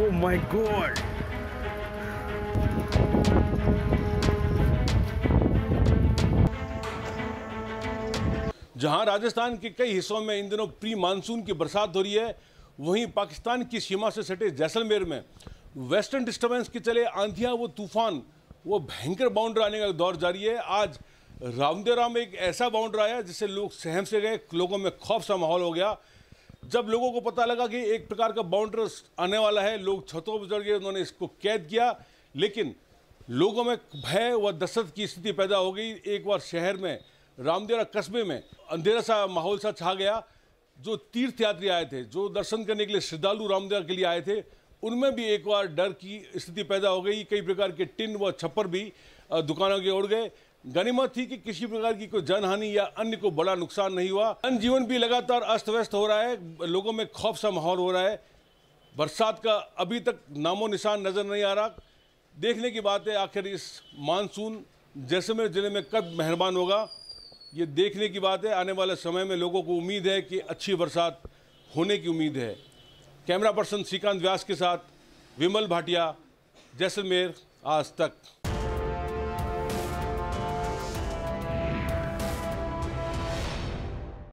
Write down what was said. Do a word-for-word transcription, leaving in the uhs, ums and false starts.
Oh my God, जहां राजस्थान के कई हिस्सों में इन दिनों प्री मानसून की बरसात हो रही है, वहीं पाकिस्तान की सीमा से सटे जैसलमेर में वेस्टर्न डिस्टरबेंस के चले आंधियां वो तूफान वो भयंकर बाउंडर आने का दौर जारी है। आज रामदेवरा में एक ऐसा बाउंडर आया जिससे लोग सहम से गए, लोगों में खौफ सा माहौल हो गया। जब लोगों को पता लगा कि एक प्रकार का बाउंडर आने वाला है, लोग छतों पर चढ़ गए, उन्होंने इसको कैद किया, लेकिन लोगों में भय व दहशत की स्थिति पैदा हो गई। एक बार शहर में रामदेवरा कस्बे में अंधेरा सा माहौल सा छा गया। जो तीर्थ यात्री आए थे, जो दर्शन करने के लिए श्रद्धालु रामदेवरा के लिए आए थे, उनमें भी एक बार डर की स्थिति पैदा हो गई। कई प्रकार के टिन व छप्पर भी दुकानों के उड़ गए। गनीमत थी कि किसी प्रकार की कोई जनहानि या अन्य को बड़ा नुकसान नहीं हुआ। जनजीवन भी लगातार अस्त व्यस्त हो रहा है, लोगों में खौफ सा माहौल हो रहा है। बरसात का अभी तक नामो निशान नजर नहीं आ रहा। देखने की बात है आखिर इस मानसून जैसलमेर जिले में कब मेहरबान होगा, ये देखने की बात है। आने वाले समय में लोगों को उम्मीद है कि अच्छी बरसात होने की उम्मीद है। कैमरा पर्सन श्रीकांत व्यास के साथ वैमल भाटिया, जैसलमेर, आज तक।